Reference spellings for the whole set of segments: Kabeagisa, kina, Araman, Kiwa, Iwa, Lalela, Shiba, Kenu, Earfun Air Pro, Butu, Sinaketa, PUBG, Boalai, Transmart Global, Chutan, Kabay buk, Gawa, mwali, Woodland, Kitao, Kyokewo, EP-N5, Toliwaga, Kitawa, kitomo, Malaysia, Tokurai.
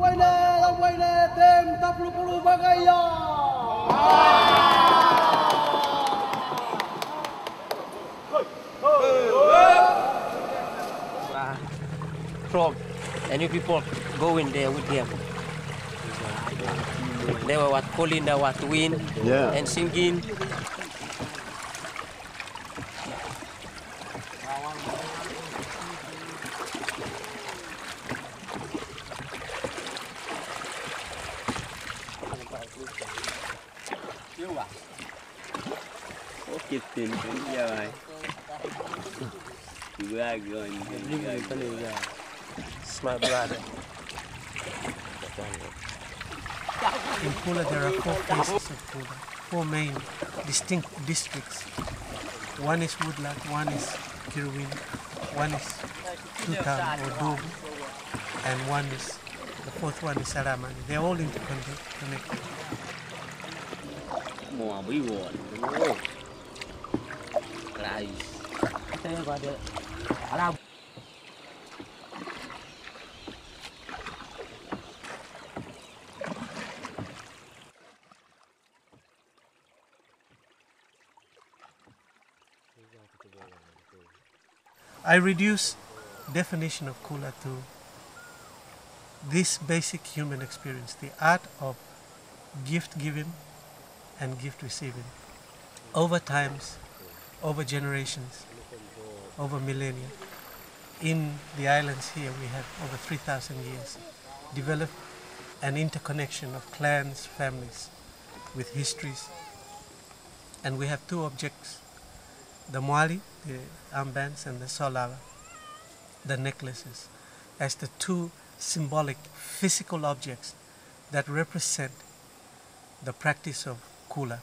Wainet tim 40 bagaya. Frog, and you people go in there with them. They were what calling, they were wind, yeah, and singing. It's my brother. In Kula, there are four places of Kula, four main distinct districts. One is Woodland, one is Kirwin, one is Chutan or Doub, and one is, the fourth one is Araman. They're all interconnected. Nice. I reduce definition of Kula to this basic human experience, the art of gift giving and gift receiving. Over times, over generations, over millennia, in the islands here we have over 3,000 years, developed an interconnection of clans, families, with histories. And we have two objects, the mwali, the armbands, and the soulava, the necklaces, as the two symbolic physical objects that represent the practice of Kula,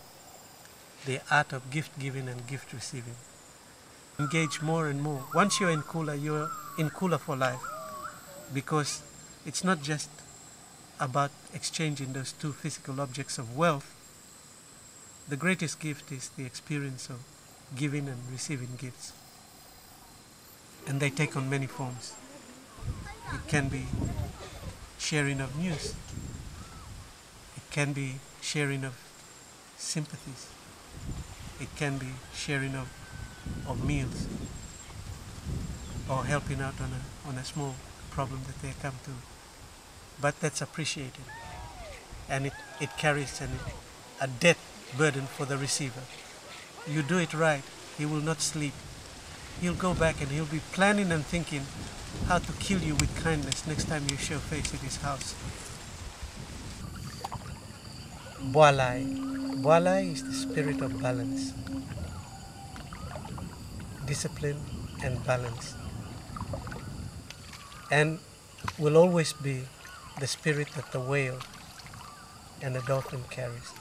the art of gift giving and gift receiving. Engage more and more. Once you're in Kula for life, because it's not just about exchanging those two physical objects of wealth. The greatest gift is the experience of giving and receiving gifts, and they take on many forms. It can be sharing of news, it can be sharing of sympathies, it can be sharing of meals, or helping out on a small problem that they come to. But that's appreciated, and it carries a debt burden for the receiver. You do it right, he will not sleep. He'll go back and he'll be planning and thinking how to kill you with kindness next time you show face at his house. Boalai. Boalai is the spirit of balance. Discipline and balance. And will always be the spirit that the whale and the dolphin carries.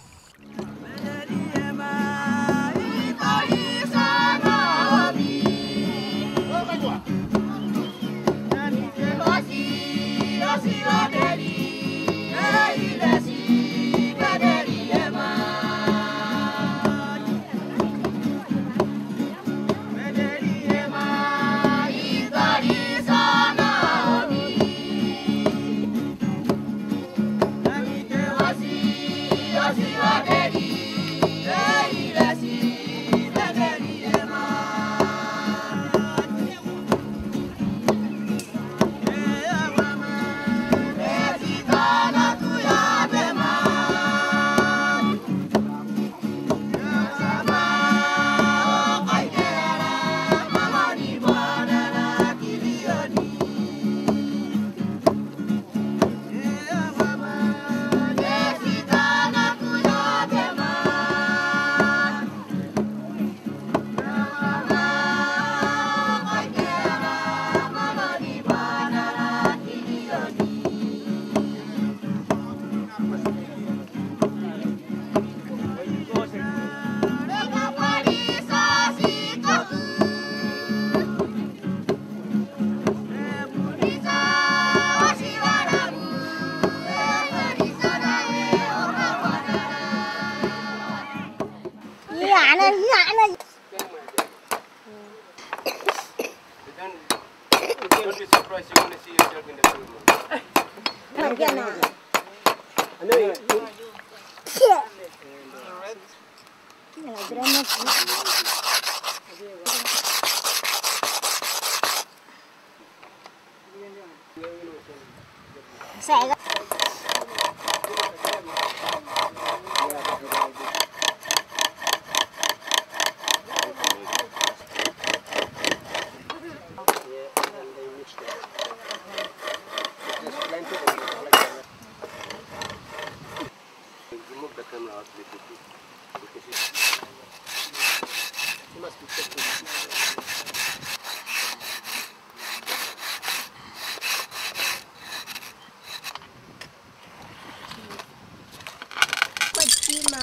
Don't be surprised, you're going to see yourself in the film.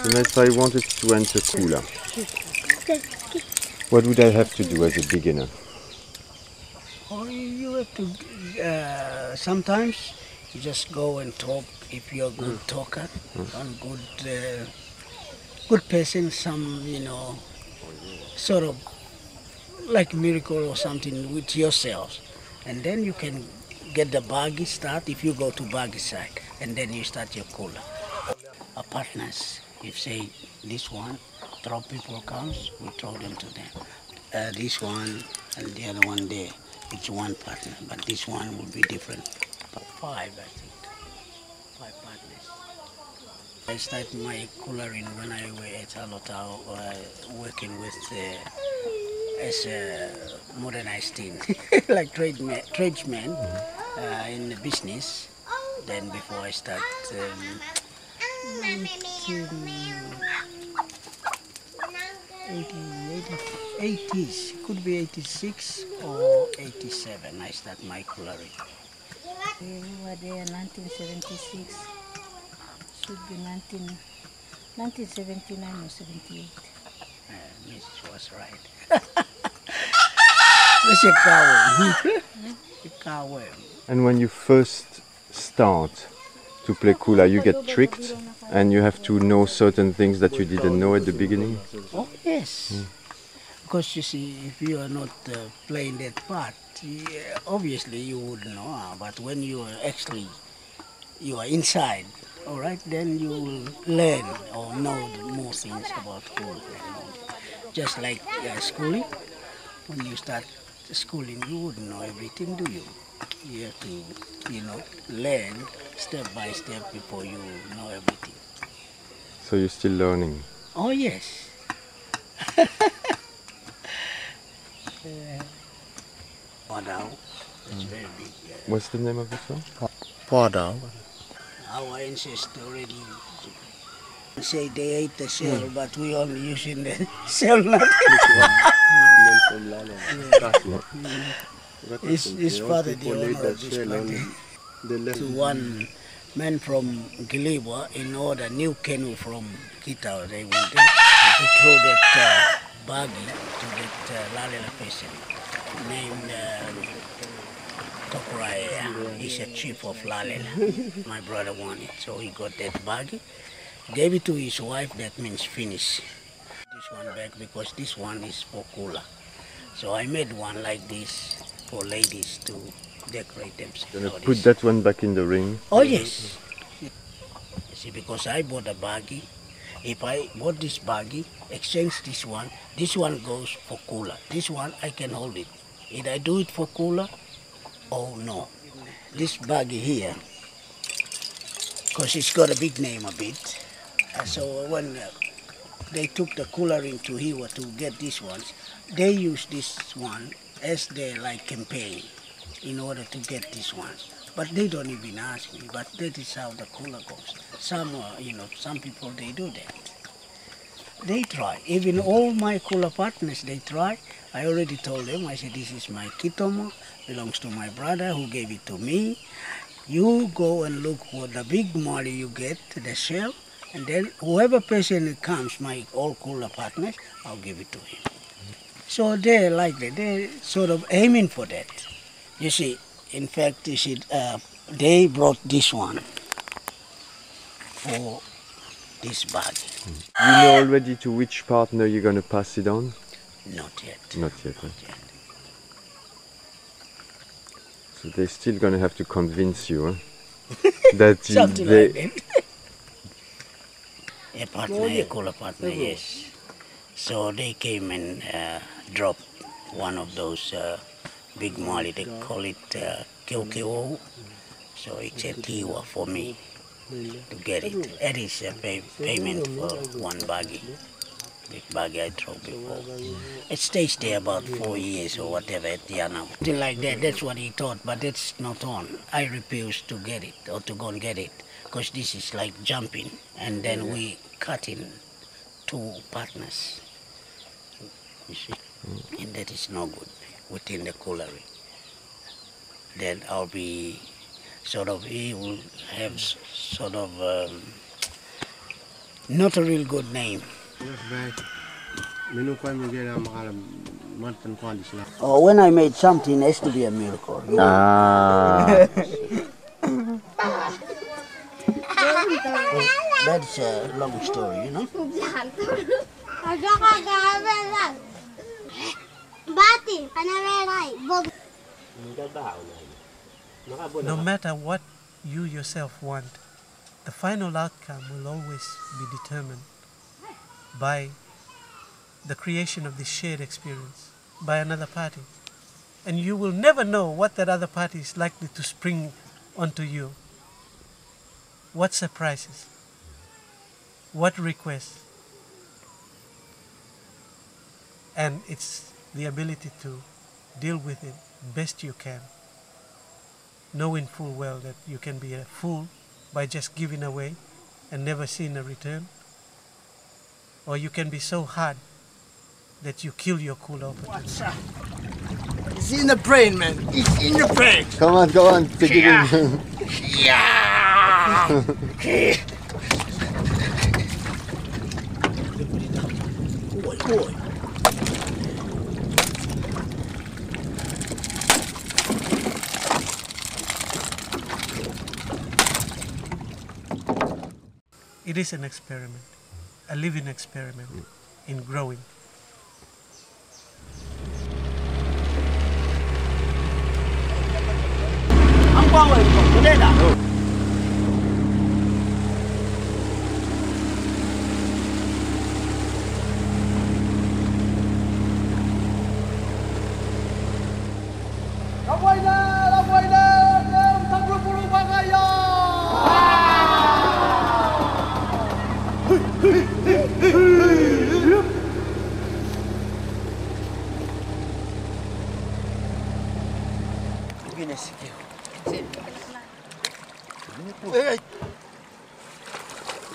Unless I wanted to enter Kula, what would I have to do as a beginner? Oh, you have to, sometimes you just go and talk if you're a good talker, and good, good person, some, you know, sort of like miracle or something with yourselves. And then you can get the bagi start if you go to bagi side, and then you start your Kula. Our partners. If say this one, 12 people comes, we throw them to them. This one and the other one there, it's one partner, but this one will be different. But 5, I think, 5 partners. I started my coloring when I was at Alotau, working with as a modernized team, like tradesmen in the business. Then before I start. 1980s, could be 86 or 87, I start my coloring. We were there in 1976, should be 1979 or 78. Miss was right. Miss Kitawa. And when you first start to play Kula, you get tricked and you have to know certain things that you didn't know at the beginning? Oh yes, because you see, if you are not playing that part, obviously you would know, but when you are actually, you are inside, all right, then you will learn or know more things about Kula. Just like schooling, when you start schooling, you wouldn't know everything, do you? You have to, you know, learn step by step before you know everything. So you're still learning? Oh yes. Podao, it's very big. What's the name of the song? Podao. Our ancestors already say they ate the shell, but we only using the shell now. It's part of the honor of this country. One man from Gileboa, in order new canoe from Kitao, they went there to throw that bagi to that Lalela person named Tokurai. He's a chief of Lalela. My brother won it, so he got that bagi, gave it to his wife, that means finish. This one back because this one is for Kula. So I made one like this for ladies to decorate themselves. Gonna put that one back in the ring? Oh yes. See, because I bought a bagi. If I bought this bagi, exchange this one goes for Kula. This one I can hold it. Either I do it for Kula or no. This bagi here, because it's got a big name a bit. So when they took the Kula ring to Iwa to get these ones, they use this one as their like campaign in order to get these ones. But they don't even ask me, but that is how the Kula goes. Some, you know, some people, they do that. They try, even all my Kula partners, they try. I already told them, I said, this is my kitomo, belongs to my brother who gave it to me. You go and look for the big mwali you get, the shell, and then whoever person comes, my all Kula partners, I'll give it to him. So they're like that, they're sort of aiming for that. You see, in fact, you see, they brought this one for this bag. You know already to which partner you're going to pass it on? Not yet. Not yet. Not yet. So they're still going to have to convince you, huh? That's something like that. Apartment, cool apartment, yes. So they came and dropped one of those big mwali. They call it Kyokewo. So it's a Kiwa for me to get it. It is a payment for one bagi. Big bagi I dropped before. It stays there about 4 years or whatever at Yana. Something like that, that's what he thought, but it's not on. I refused to get it or to go and get it because this is like jumping and then we cut in two partners, you see, and that is no good within the colliery. Then I'll be sort of, he will have sort of not a real good name. Oh, when I made something, it has to be a miracle. You know? That's a long story, you know. No matter what you yourself want, the final outcome will always be determined by the creation of this shared experience by another party, and you will never know what that other party is likely to spring onto you. What surprises, what requests, and it's the ability to deal with it best you can, knowing full well that you can be a fool by just giving away and never seeing a return. Or you can be so hard that you kill your kula. What's up? It's in the brain, man. It's in the brain. Come on, go on. Take it in. Yeah. Boy, boy. It is an experiment. A living experiment in growing.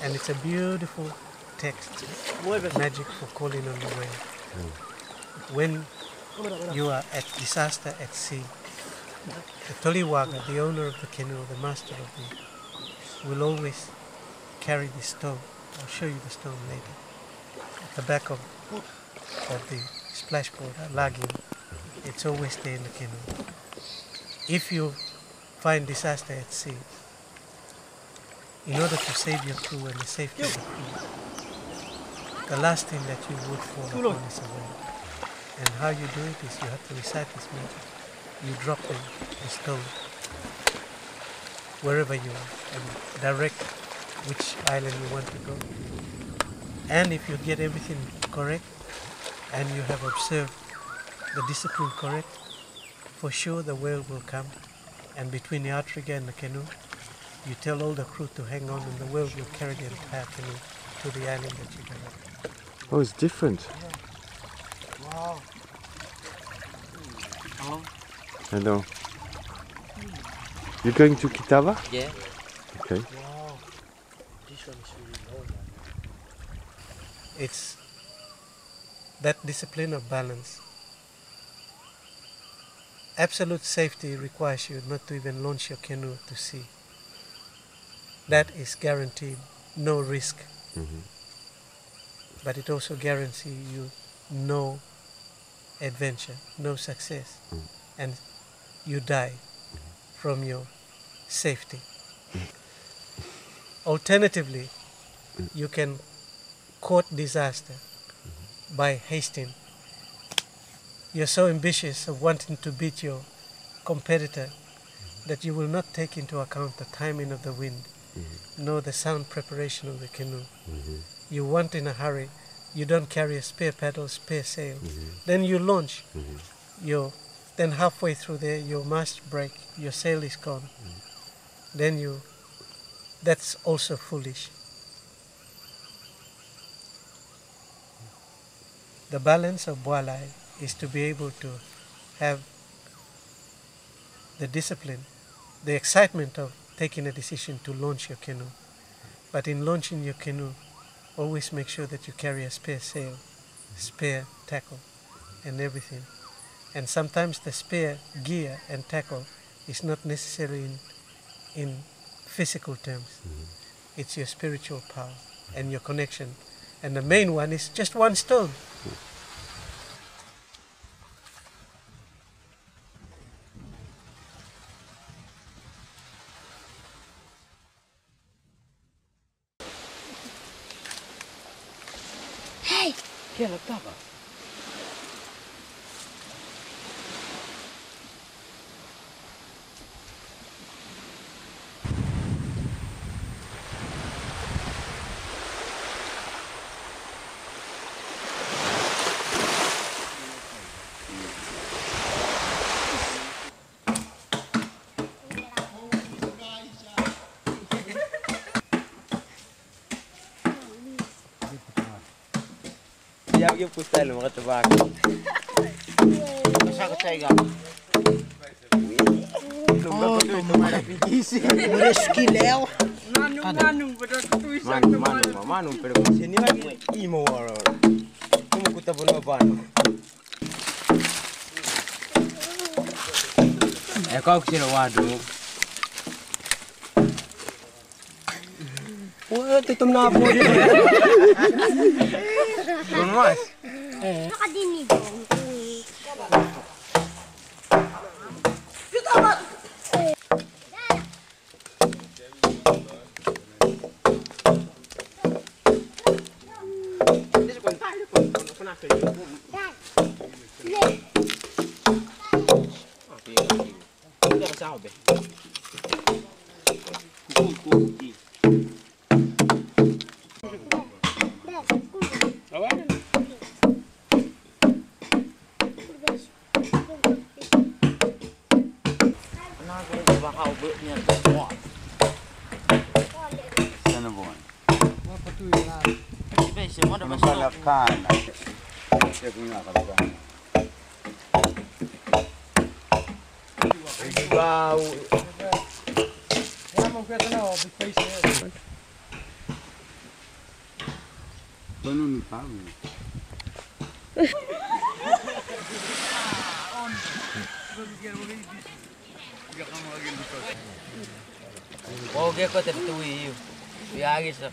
And it's a beautiful text, magic for calling on the rain. When you are at disaster at sea, the Toliwaga, the owner of the canoe, the master of it, will always carry the stone. I'll show you the stone later. At the back of the splashboard, lagim, it's always there in the canoe. If you find disaster at sea, in order to save your crew and the safety of the crew, the last thing that you would fall upon is a wave. And how you do it is you have to recite this magic. You drop the stone wherever you are and direct which island you want to go. And if you get everything correct and you have observed the discipline correct, for sure the whale will come, and between the outrigger and the canoe, you tell all the crew to hang on and the whale will carry the entire canoe to the island that you go. Oh, it's different. Wow. Hello? Hello. You're going to Kitava? Yeah. Okay. Wow. This one is really long. It's that discipline of balance. Absolute safety requires you not to even launch your canoe to sea. That is guaranteed, no risk. But it also guarantees you no adventure, no success. And you die from your safety. Alternatively, you can court disaster by hasting. You're so ambitious of wanting to beat your competitor that you will not take into account the timing of the wind, mm-hmm. nor the sound preparation of the canoe. Mm-hmm. You want in a hurry, you don't carry a spare paddle, spare sail. Mm-hmm. Then you launch, mm-hmm. Then halfway through there, your mast break, your sail is gone. Mm-hmm. Then that's also foolish. The balance of Boalai is to be able to have the discipline, the excitement of taking a decision to launch your canoe. But in launching your canoe, always make sure that you carry a spare sail, spare tackle, and everything. And sometimes the spare gear and tackle is not necessarily in physical terms. Mm-hmm. It's your spiritual power and your connection. And the main one is just one stone. Hey, look up. Give Pustel and what about Manu Don't watch.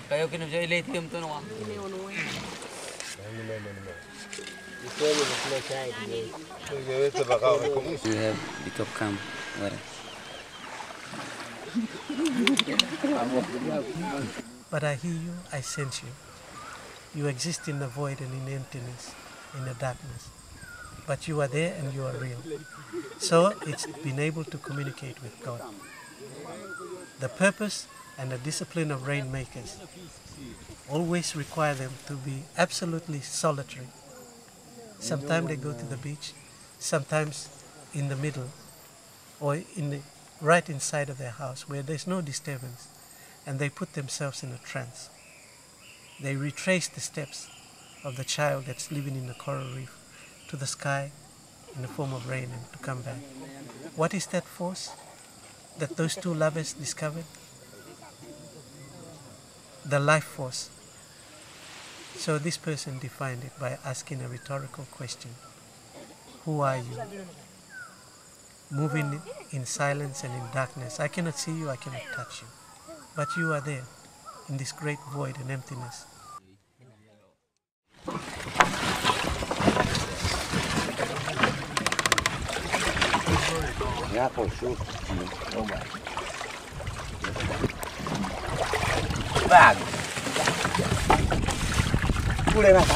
Kayo kinabsay late yung tunong ako. You have the top cam. But I hear you, I sense you. You exist in the void and in emptiness, in the darkness. But you are there and you are real. So it's been able to communicate with God. The purpose and the discipline of rainmakers always require them to be absolutely solitary. Sometimes they go to the beach, sometimes in the middle, or right inside of their house where there's no disturbance, and they put themselves in a trance. They retrace the steps of the child that's living in the coral reef to the sky in the form of rain and to come back. What is that force that those two lovers discovered? The life force. So this person defined it by asking a rhetorical question. Who are you? Moving in silence and in darkness. I cannot see you, I cannot touch you. But you are there, in this great void and emptiness. Yeah, for sure. Oh my. Bag. Pull it up.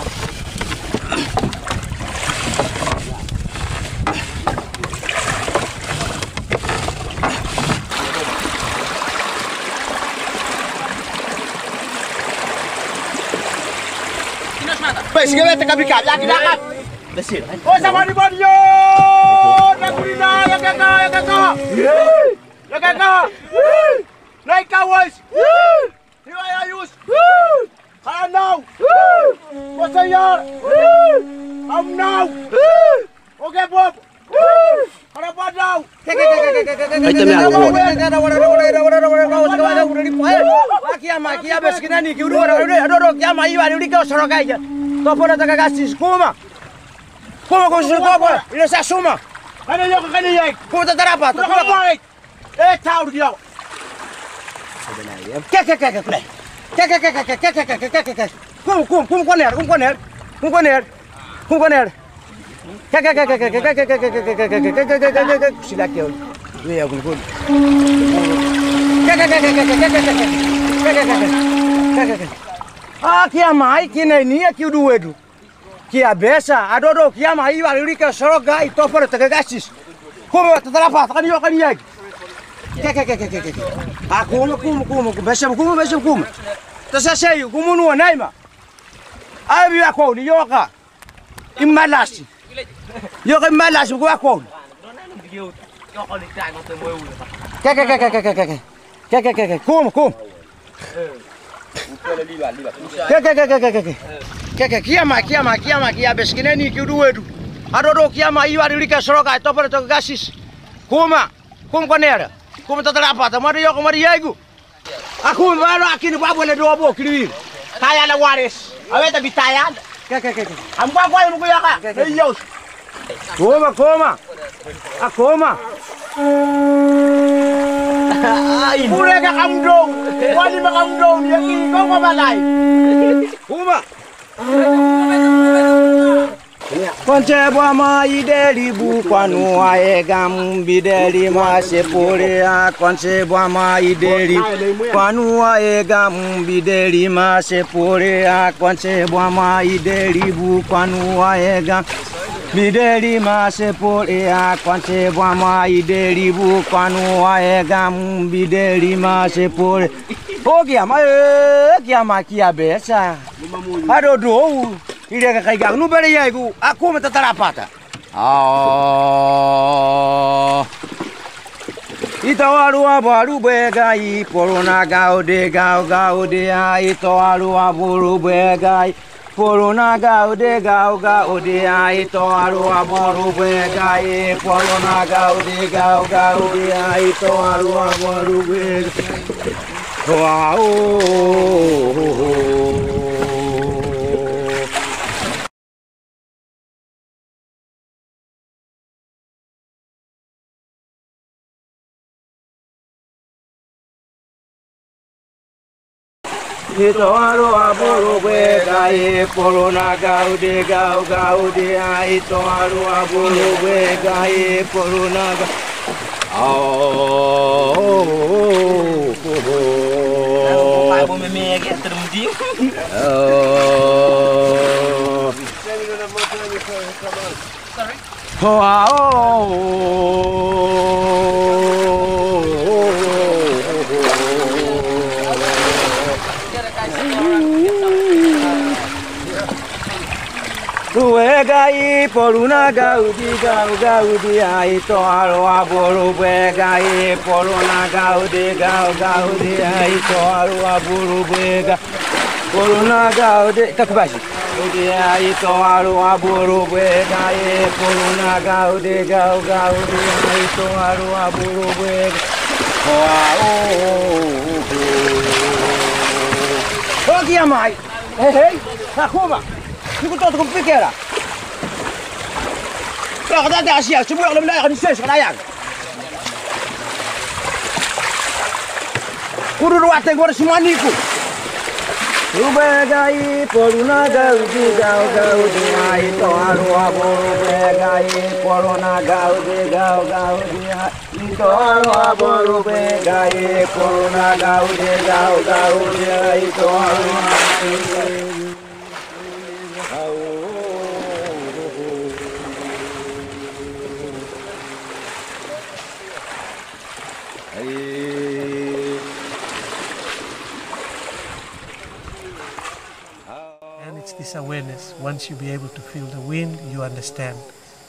this awareness, once you be able to feel the wind, you understand.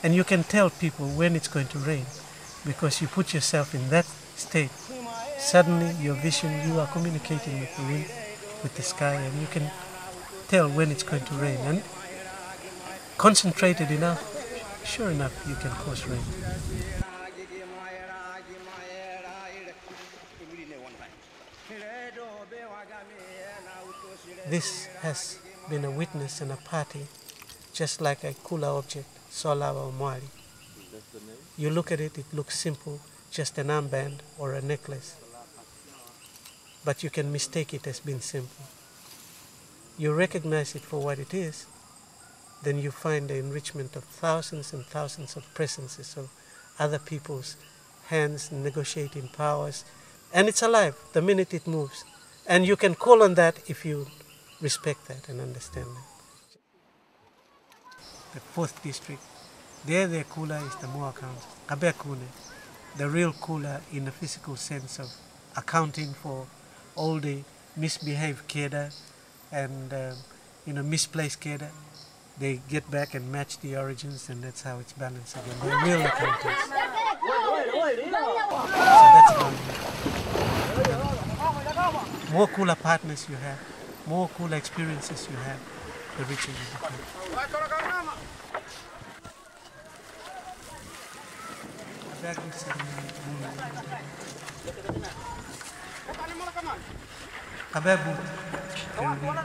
And you can tell people when it's going to rain, because you put yourself in that state. Suddenly your vision, you are communicating with the wind, with the sky, and you can tell when it's going to rain. And concentrated enough, sure enough, you can cause rain. This has been a witness and a party, just like a Kula object, soulava or mwali. You look at it, it looks simple, just an armband or a necklace. But you can mistake it as being simple. You recognize it for what it is, then you find the enrichment of thousands and thousands of presences of other people's hands negotiating powers. And it's alive the minute it moves. And you can call on that if you respect that and understand that. The 4th district, there the Kula is the more accounts, Kabeyobuen, the real Kula in the physical sense of accounting for all the misbehaved keda and misplaced keda. They get back and match the origins, and that's how it's balanced again. They're real accountants. So that's how more cooler partners you have, more cooler experiences you have, the richer you become. Kabay buk, Kirwin,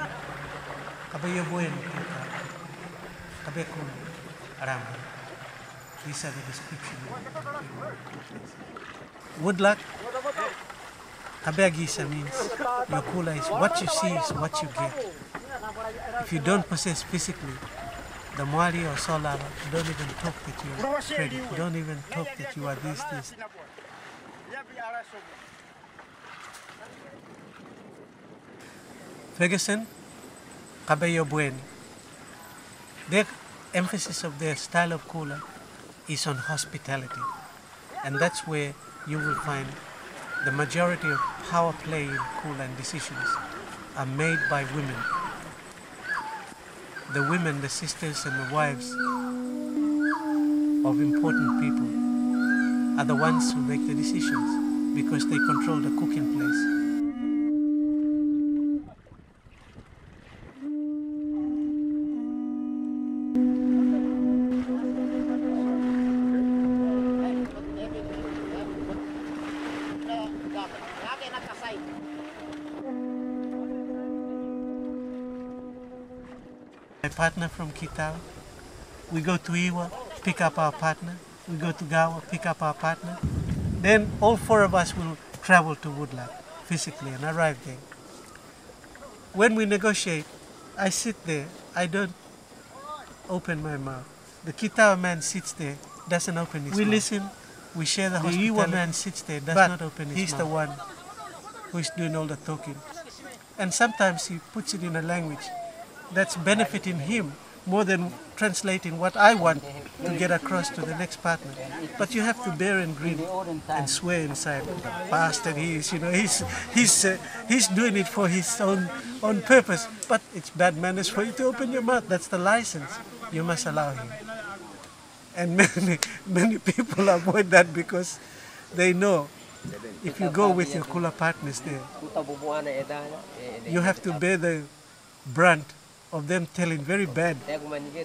Kabeyobuen, kabay kung ram. These are the description. Woodlap, Kabeagisa means your Kula is what you see is what you get. If you don't possess physically, the mwali or soulava, you don't even talk that you are credit. You don't even talk that you are this. Ferguson, Kabeyobuen. Their emphasis of their style of Kula is on hospitality. And that's where you will find the majority of power play in Kula and decisions are made by women. The women, the sisters and the wives of important people are the ones who make the decisions because they control the cooking place. My partner from Kitao, we go to Iwa, pick up our partner, we go to Gawa, pick up our partner. Then all 4 of us will travel to Woodland physically and arrive there. When we negotiate, I sit there, I don't open my mouth. The Kitao man sits there, doesn't open his mouth. We listen, we share the hospitality. The Iwa man sits there, does not open his mouth. He's the one who is doing all the talking. And sometimes he puts it in a language that's benefiting him more than translating what I want to get across to the next partner. But you have to bear and grin and swear inside. Bastard he is, he's doing it for his own purpose. But it's bad manners for you to open your mouth. That's the license. You must allow him. And many people avoid that because they know if you go with your Kula partners there, you have to bear the brunt of them telling very bad,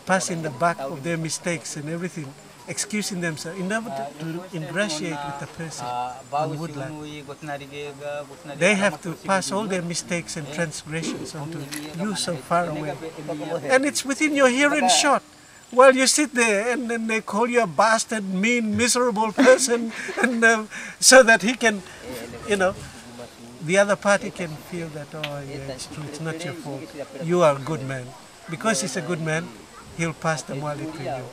passing the buck of their mistakes and everything, excusing themselves, in order to ingratiate with the person on Woodland. They have to pass all their mistakes and transgressions onto you so far away. And it's within your hearing shot. While you sit there and then they call you a bastard, mean, miserable person, and so that he can, the other party can feel that, oh yeah, it's true, it's not your fault. You are a good man. Because he's a good man, he'll pass the mwali to you.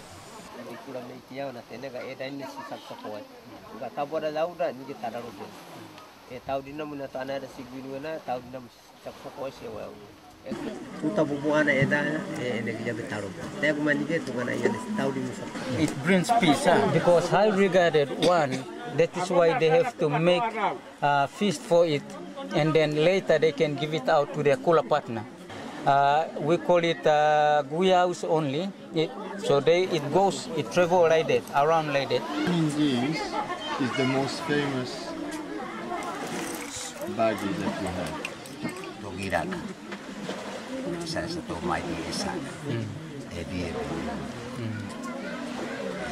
It brings peace, because I regarded one, that is why they have to make a feast for it, and then later they can give it out to their Kula partner. We call it guyaus only. It travels like that, around like that. This is the most famous bagi that we have. Togiraga. Says to my dear son,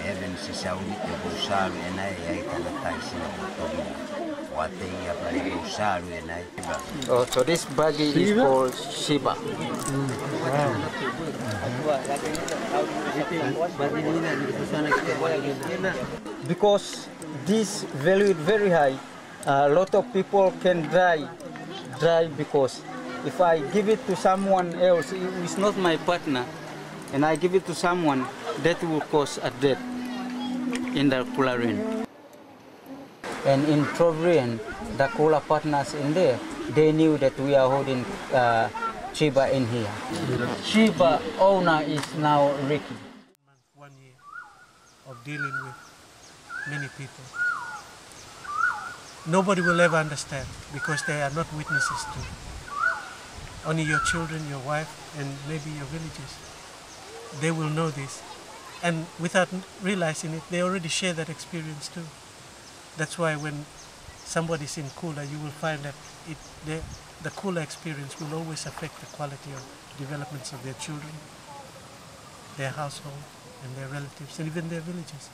even si sauni te busaru enai aikalatai sinaputomi. Watei apari busaru enai. Oh, so this bagi is called Shiba. Because this value is very high, a lot of people can dry because if I give it to someone else, it's not my partner, and I give it to someone, that will cause a death in the Kula rain. And in Trobriand, the Kula partners in there, they knew that we are holding Shiba in here. Shiba owner is now Ricky. 1 year of dealing with many people. Nobody will ever understand because they are not witnesses to it. Only your children, your wife, and maybe your villagers, they will know this. And without realizing it, they already share that experience too. That's why when somebody's in Kula, you will find that the Kula experience will always affect the quality of developments of their children, their household, and their relatives, and even their villages.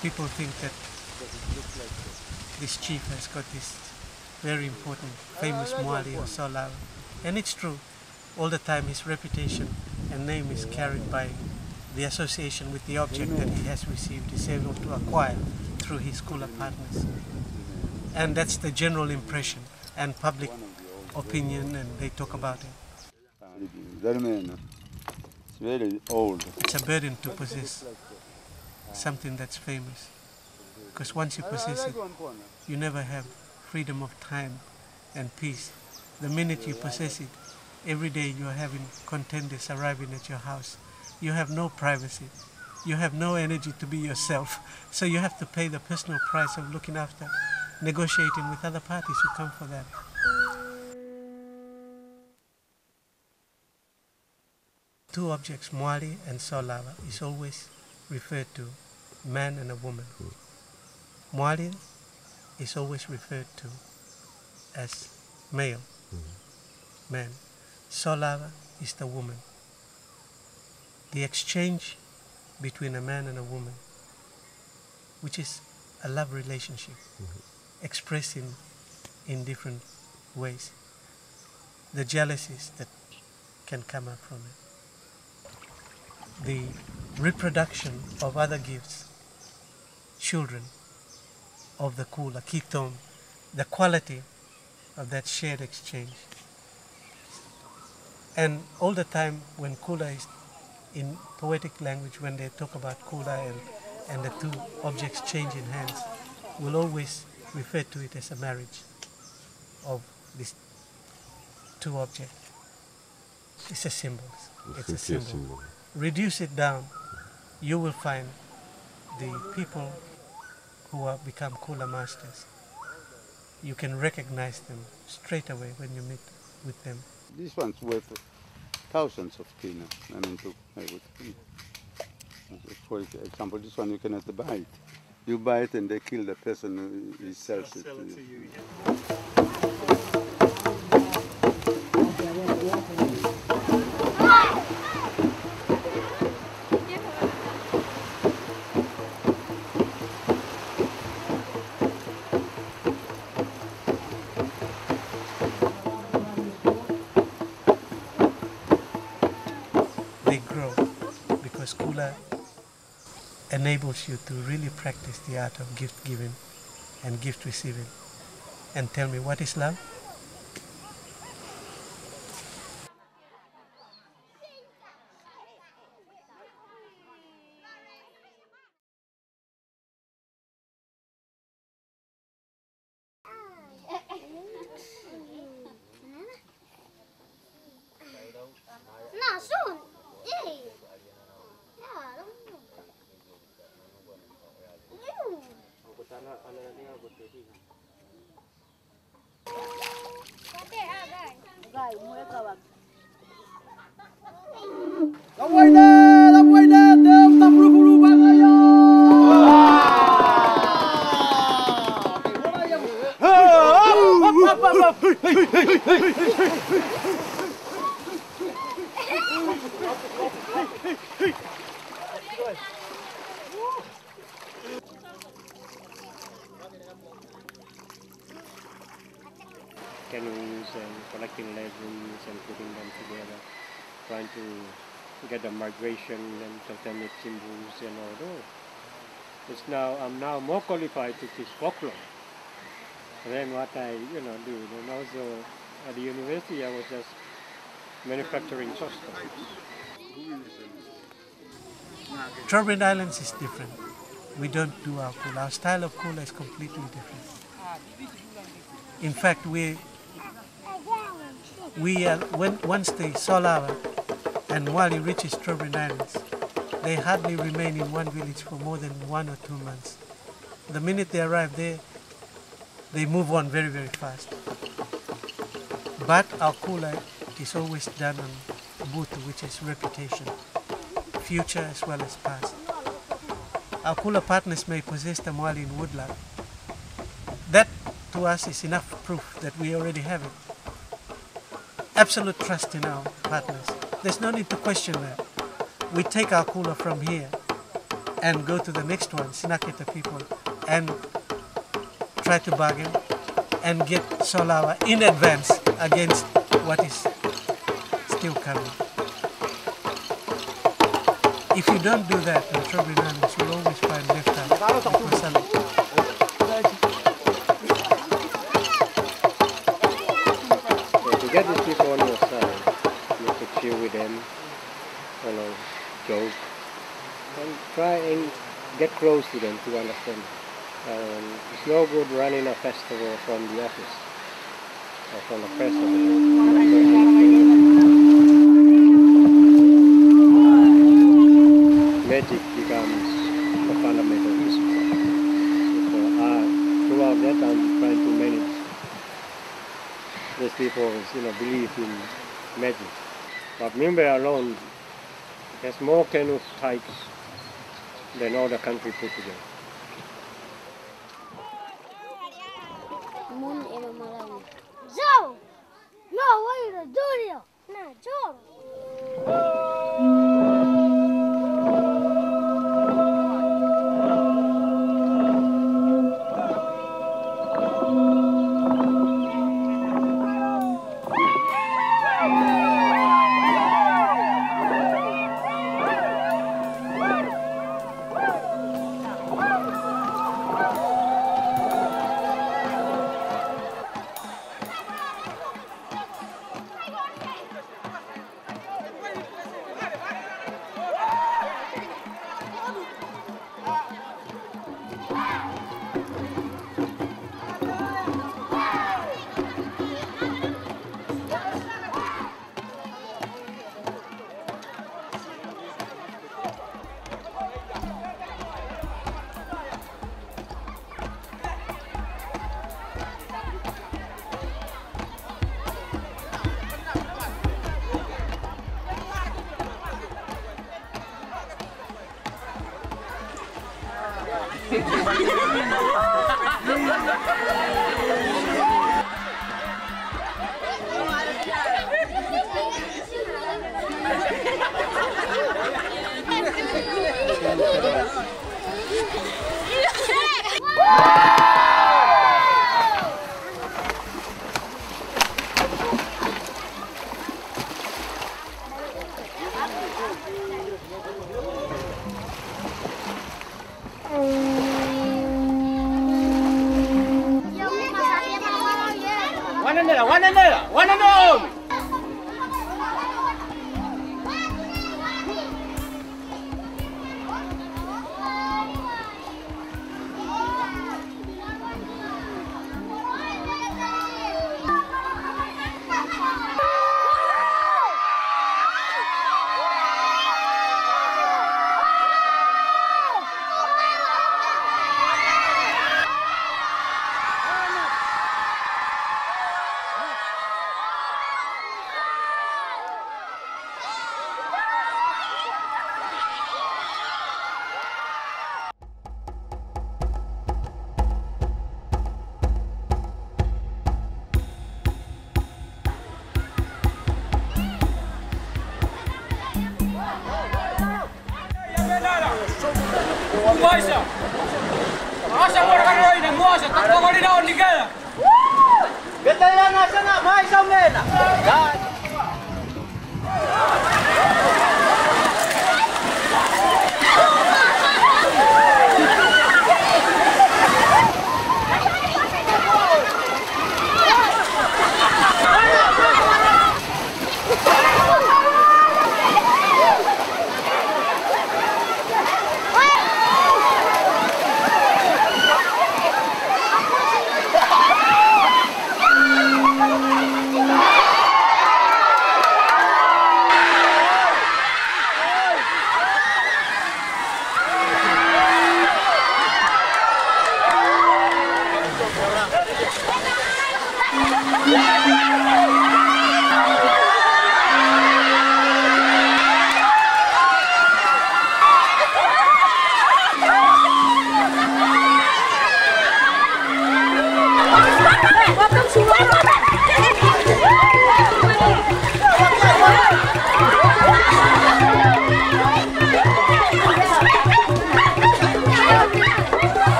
People think that this chief has got this very important, famous mwali or soulava, and it's true. All the time his reputation and name is carried by the association with the object that he has received, is able to acquire through his Kula partners. And that's the general impression and public opinion, and they talk about it. It's very old. It's a burden to possess something that's famous, because once you possess it, you never have freedom of time and peace. The minute you possess it, every day you're having contenders arriving at your house. You have no privacy. You have no energy to be yourself. So you have to pay the personal price of looking after, negotiating with other parties who come for that. Two objects, mwali and soulava, is always referred to man and a woman. Mwali is always referred to as male, man. Soulava is the woman. The exchange between a man and a woman, which is a love relationship, expressing in different ways the jealousies that can come up from it. The reproduction of other gifts, children of the Kula, Kitom, the quality of that shared exchange. And all the time when Kula is in poetic language, when they talk about Kula and the two objects changing hands, we'll always refer to it as a marriage of these two objects. It's a symbol. It's a symbol. Reduce it down, you will find the people who have become Kula masters. You can recognize them straight away when you meet with them. This one's worth thousands of kina. I mean, to make with kina. For example, this one you cannot buy it. You buy it and they kill the person who sells it. Sell it to you. Enables you to really practice the art of gift giving and gift receiving. And tell me, what is love? Apoy na, Doub! Tapruba-ruba kayo! Okay, wala yung... Up! Canoes and collecting legends and putting them together, trying to get the migration and totemic symbols and all those. It's now, I'm now more qualified to teach folklore than what I, do. And also at the university, I was just manufacturing source stones. Trobriand Islands is different. We don't do our kula. Our style of kula is completely different. In fact, once the soulava and mwali reaches Trobriand Islands, they hardly remain in one village for more than 1 or 2 months. The minute they arrive there, they move on very, very fast. But our kula is always done on butu, which is reputation, future as well as past. Our kula partners may possess the mwali in Woodlap. That to us is enough proof that we already have it. Absolute trust in our partners. There's no need to question that. We take our kula from here and go to the next one, Sinaketa people, and try to bargain and get soulava in advance against what is still coming. If you don't do that, the Trobriand Islands will always find left out. Get these people on your side, you have to chill with them, joke, and try and get close to them to understand them. It's no good running a festival from the office, or from the press office. Magic becomes the fundamental issue. So, throughout that I'm trying to manage. These people, believe in magic. But Mimbe alone has more canoe types than all the country put together.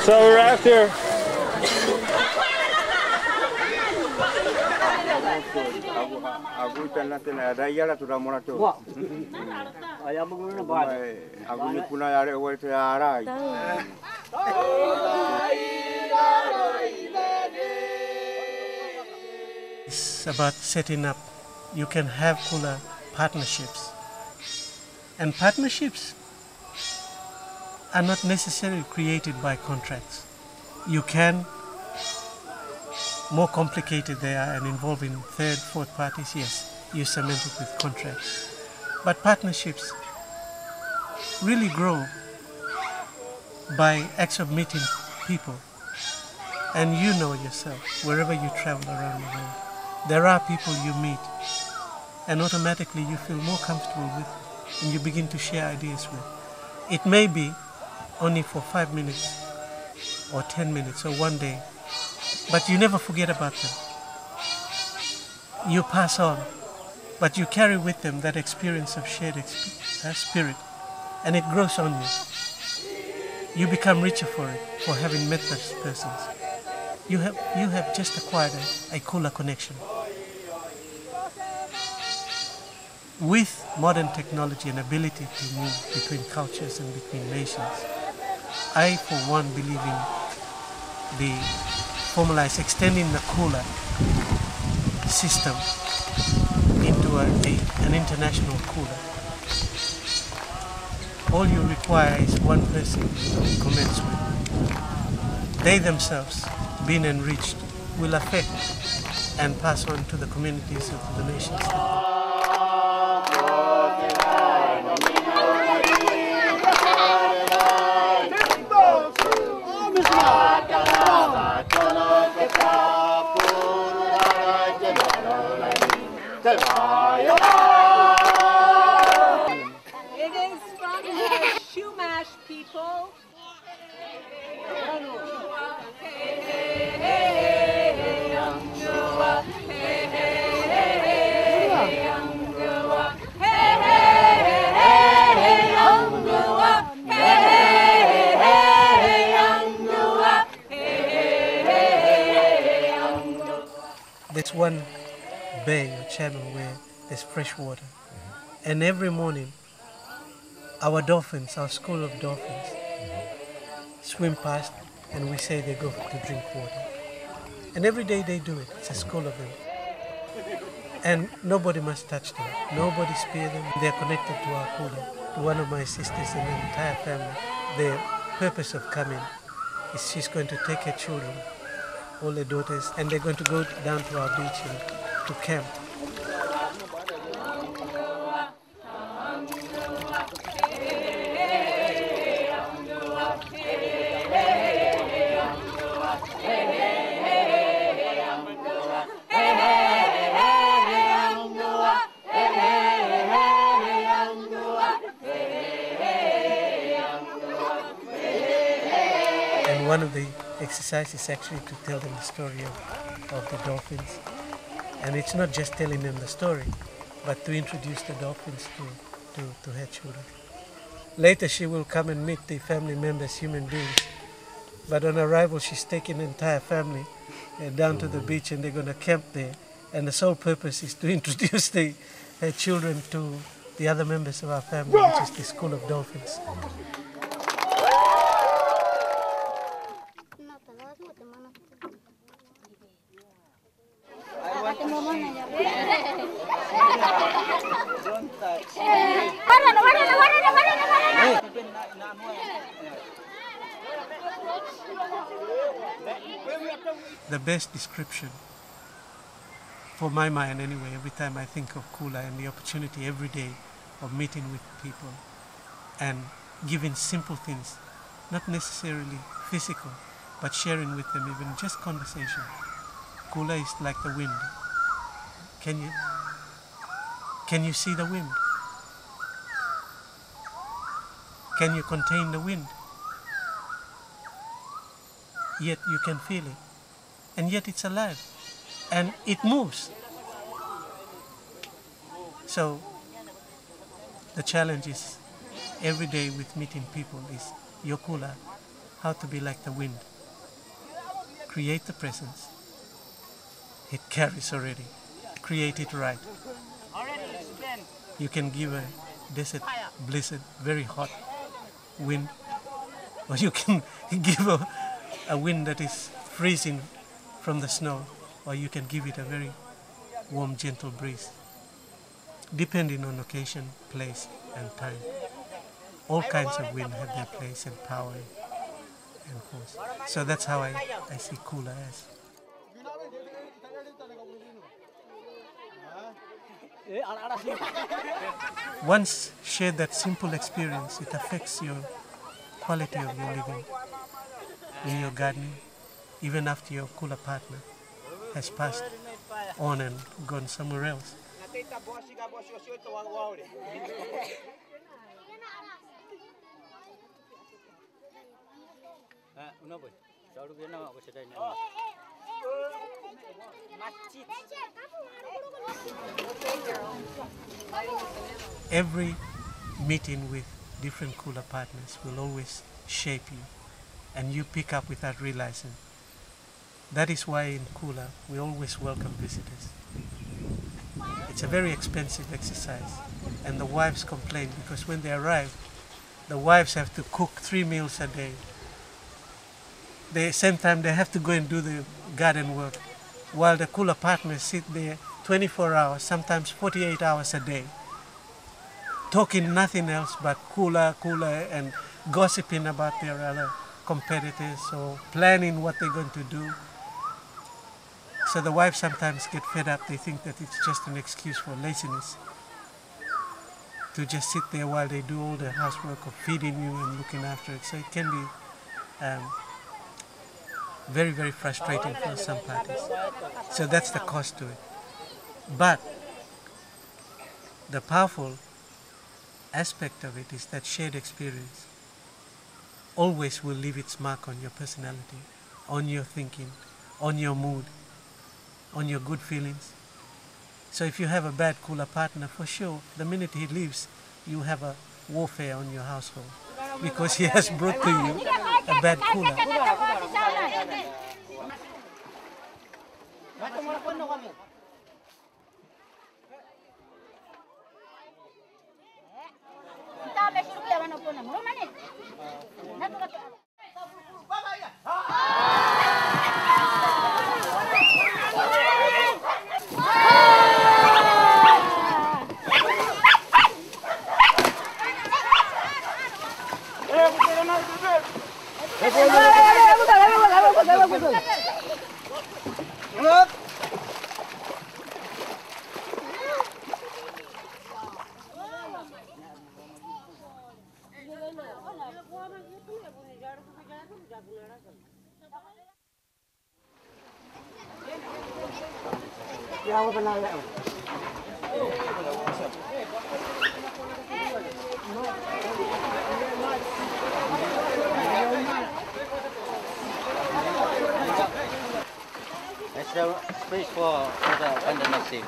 So we're out here. It's about setting up. You can have Kula partnerships. And partnerships are not necessarily created by contracts. You can, more complicated they are and involving third, fourth parties, yes, you cement it with contracts. But partnerships really grow by acts of meeting people. And you know yourself, wherever you travel around the world, there are people you meet and automatically you feel more comfortable with and you begin to share ideas with. It may be only for 5 minutes or 10 minutes or one day, but you never forget about them. You pass on, but you carry with them that experience of shared spirit, and it grows on you. You become richer for it, for having met those persons. You have just acquired a Kula connection. With modern technology and ability to move between cultures and between nations, I, for one, believe in the formalized extending the Kula system into an international Kula. All you require is one person to commence with. They themselves, being enriched, will affect and pass on to the communities of the nations. There's one bay or channel where there's fresh water, and every morning our dolphins, our school of dolphins, swim past, and we say they go to drink water. And every day they do it. It's a school of them, and nobody must touch them, nobody spare them. They're connected to our Kula. To one of my sisters and the entire family, the purpose of coming is she's going to take her children, all their daughters, and they're going to go down to our beach and to camp. one of the exercises is actually to tell them the story of the dolphins. And it's not just telling them the story, but to introduce the dolphins to her children. Later she will come and meet the family members, human beings. But on arrival she's taking the entire family down to the beach, and they're going to camp there. And the sole purpose is to introduce her children to the other members of our family, which is the school of dolphins. The best description, for my mind anyway, every time I think of Kula and the opportunity every day of meeting with people and giving simple things, not necessarily physical, but sharing with them even just conversation. Kula is like the wind. Can you see the wind? Can you contain the wind? Yet you can feel it. And yet it's alive. And it moves. So the challenge is every day with meeting people is your Kula, how to be like the wind. Create the presence. It carries already. Create it right. You can give a desert, blizzard, very hot wind, or you can give a wind that is freezing from the snow, or you can give it a very warm, gentle breeze, depending on location, place, and time. All kinds of wind have their place and power and force. So that's how I see Kula as. Once share that simple experience, it affects your quality of your living, in your gardening, even after your Kula partner has passed on and gone somewhere else. Every meeting with different Kula partners will always shape you, and you pick up without realizing. That is why in Kula we always welcome visitors. It's a very expensive exercise, and the wives complain because when they arrive, the wives have to cook 3 meals a day. They, same time they have to go and do the garden work, while the Kula partners sit there 24 hours, sometimes 48 hours a day, talking nothing else but Kula, Kula, and gossiping about their other competitors or planning what they're going to do. So the wives sometimes get fed up. They think that it's just an excuse for laziness to just sit there while they do all the housework of feeding you and looking after it. So it can be very, very frustrating for some parties. So that's the cost to it. But the powerful aspect of it is that shared experience always will leave its mark on your personality, on your thinking, on your mood, on your good feelings. So if you have a bad Kula partner, for sure, the minute he leaves, you have a warfare on your household because he has brought to you a bad Kula. There's a space for the underneath.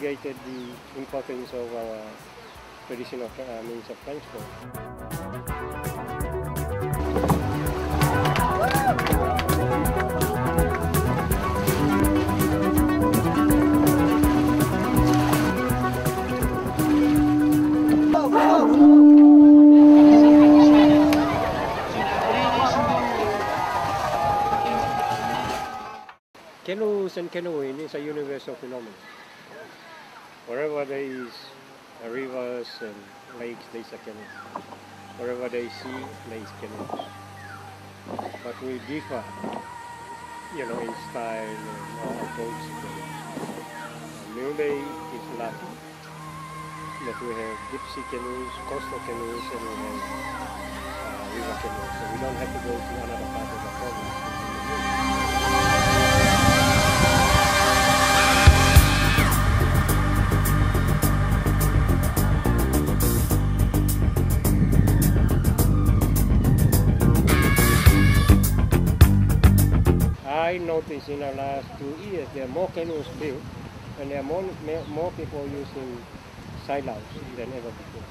Degraded the importance of our traditional means of transport. Canoes and canoeing is a universal phenomenon. Wherever there is rivers and lakes, there is a canoe. Wherever there is sea, there is canoe. But we differ, you know, in style and our approach. Muley is Latin, but we have deep sea canoes, coastal canoes, and we have river canoes. So we don't have to go to another part of the province. I noticed in the last 2 years there are more canoes built and there are more people using sailboats than ever before.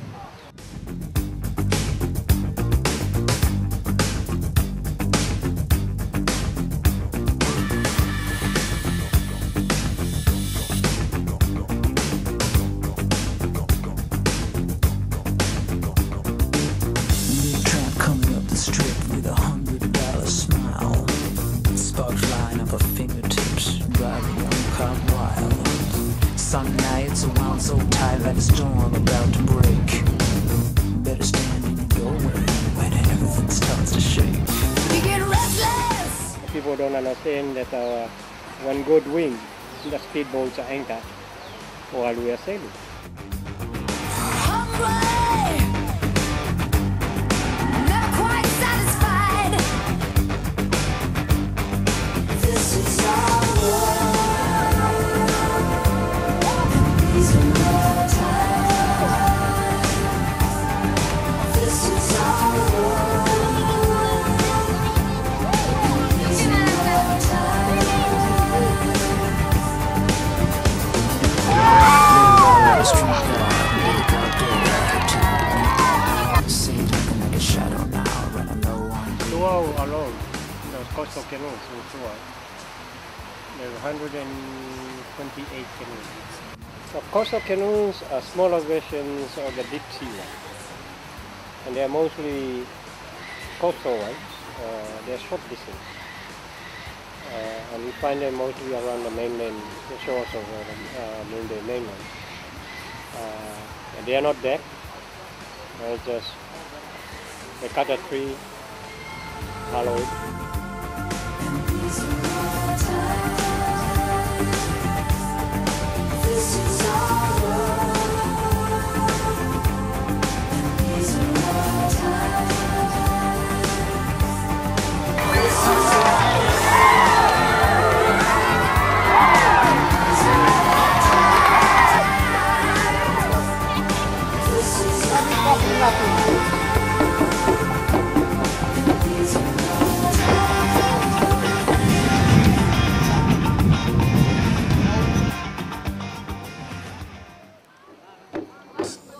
A tramp coming up the strip with $100 smile. Sparks flying up our fingertips, driving on car wild. Some nights are wound so tight like a storm about to break. Better stand in the doorway when everything starts to shake. We get restless! People don't understand that our one good wind, the speedboats are anchored while we are sailing. Hungry! Street, the God, go back to the canoes in Kua. There are 128 canoes. Now, coastal canoes are smaller versions of the deep sea ones, and they are mostly coastal ones. They are short distance, and we find them mostly around the mainland, the shores of the mainland. And they are not decked. Just they cut a tree, hollow it.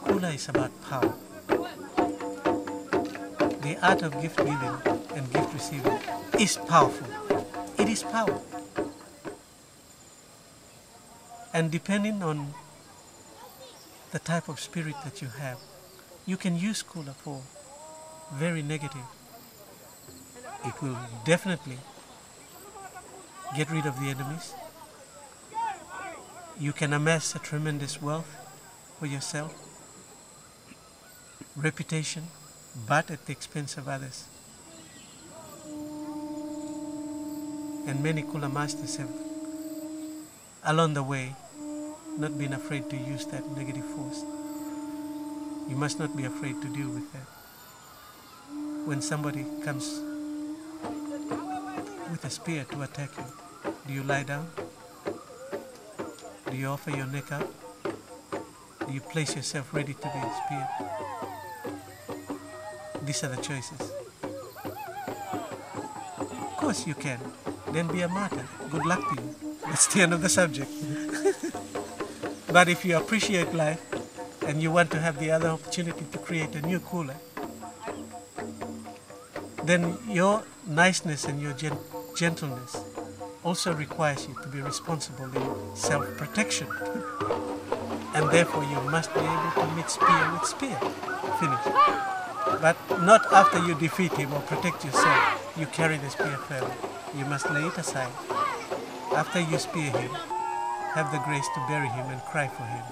Kula is about power, the art of gift giving and gift receiving is powerful. It is power, and depending on the type of spirit that you have, you can use Kula for very negative. It will definitely get rid of the enemies. You can amass a tremendous wealth for yourself, reputation, but at the expense of others. And many Kula masters have, along the way, not been afraid to use that negative force. You must not be afraid to deal with that. When somebody comes with a spear to attack you, do you lie down? Do you offer your neck up? Do you place yourself ready to be speared? These are the choices. Of course you can. Then be a martyr. Good luck to you. That's the end of the subject. But if you appreciate life, and you want to have the other opportunity to create a new Kula, then your niceness and your gentleness also requires you to be responsible in self-protection. And therefore you must be able to meet spear with spear. Finish. But not after you defeat him or protect yourself, you carry the spear further. You must lay it aside. After you spear him, have the grace to bury him and cry for him.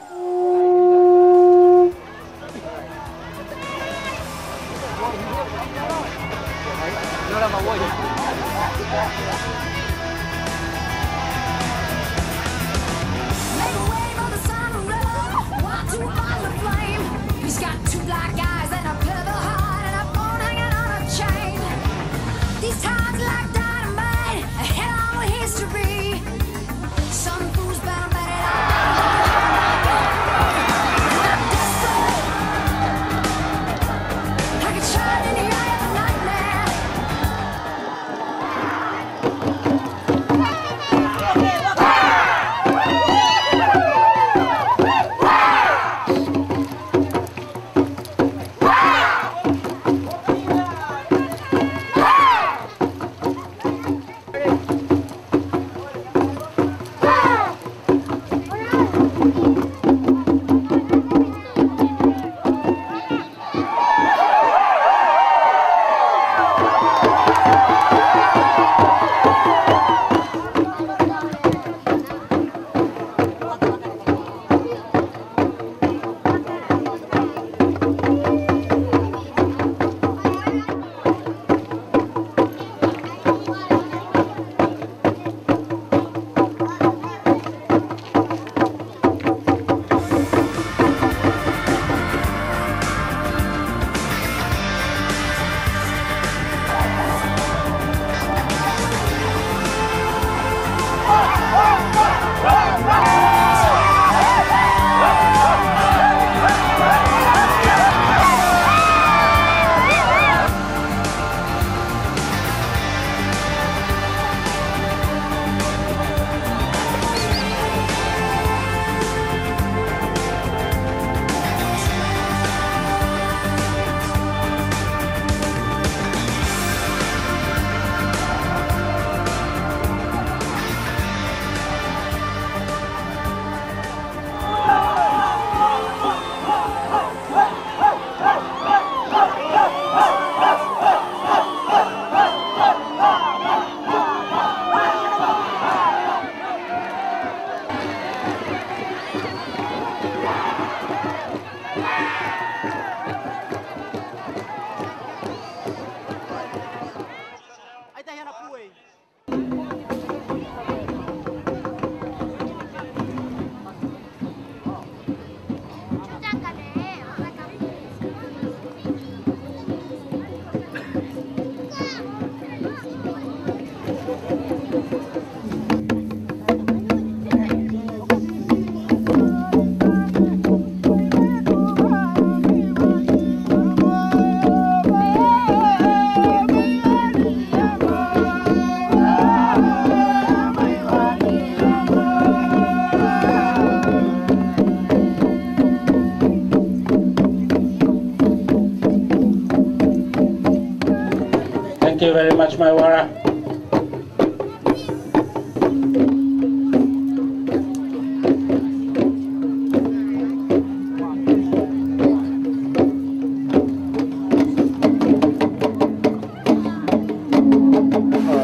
touch my water.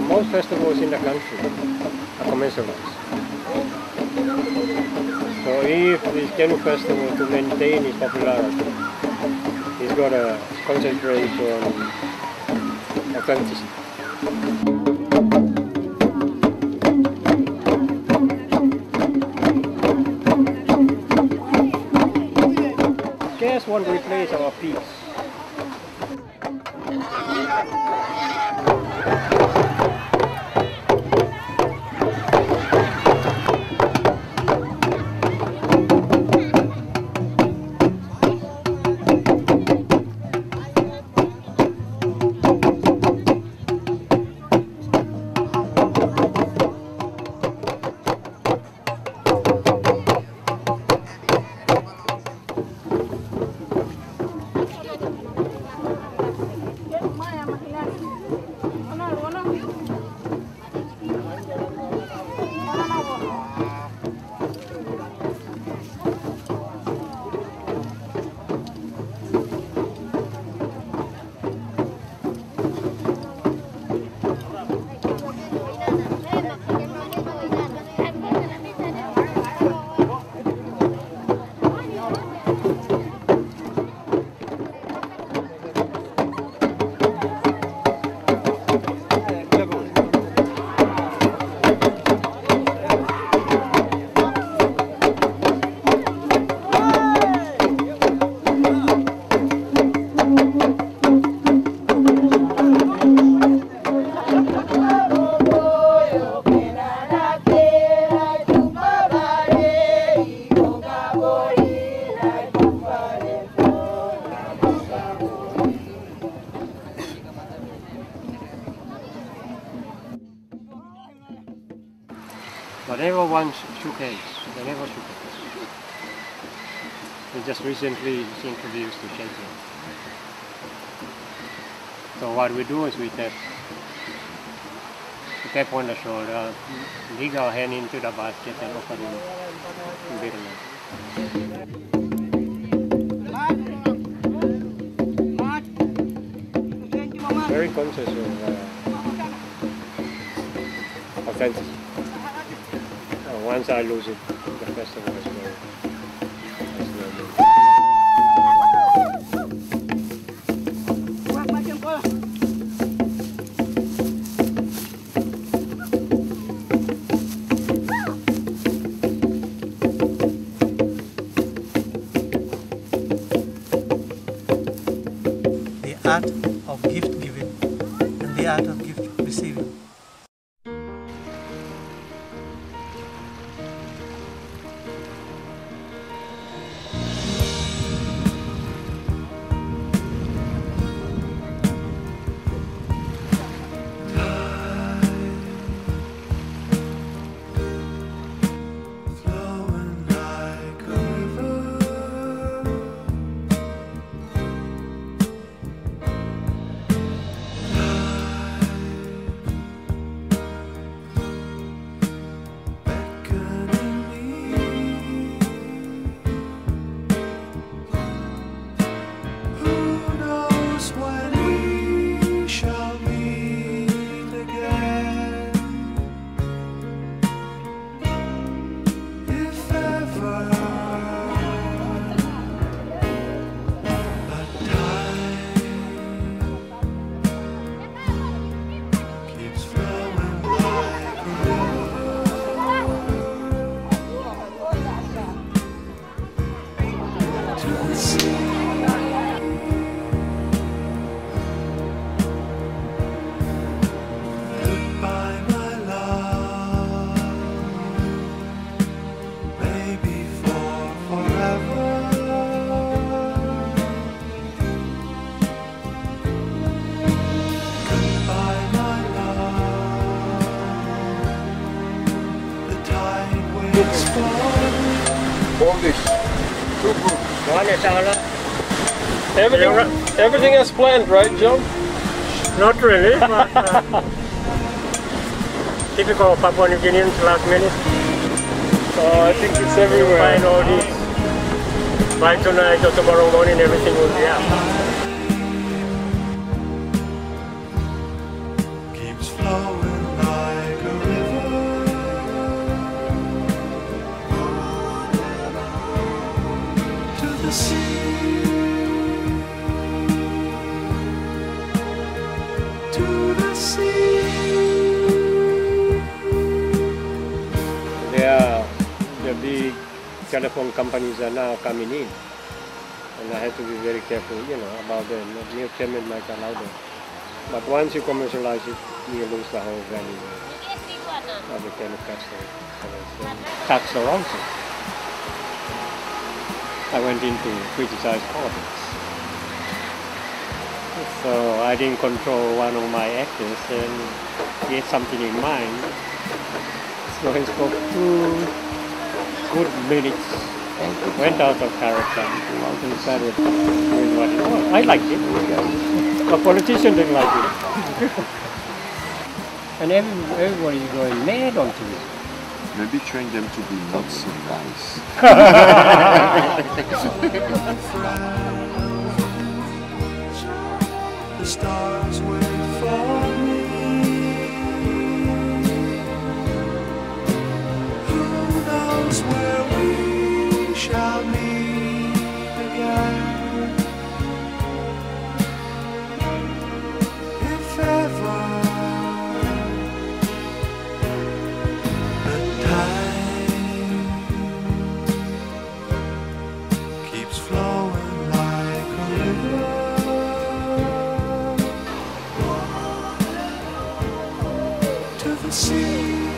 Most festivals in the country are commercialized. So if this Kenu festival to maintain its popularity, it's got to concentrate on authenticity. Guess won't replace our peace. Recently it's introduced to shaking. So what we do is we tap on the shoulder, dig our hand into the basket and open it bitterly. Very conscious of authenticity. Once I lose it, the festival is gone. Everything as planned, right, Joe? Not really, but typical Papua New Guineans last minute. Oh, I think it's everywhere. Find all these. By tonight or tomorrow morning, everything will be up. Telephone companies are now coming in, and I have to be very careful, you know, about them. The new chairman might allow them, but once you commercialize it, you lose the whole value of the kind of customer. Tax are also. I went in to criticize politics, so I didn't control one of my actors, and he had something in mind, so he spoke to. Good minutes, went out of character and started doing what it was. I liked it. A politician didn't like it. And everybody is going mad on TV. Maybe train them to be not so nice. The stars wait for where we shall meet again, if ever the time keeps flowing like a river to the sea.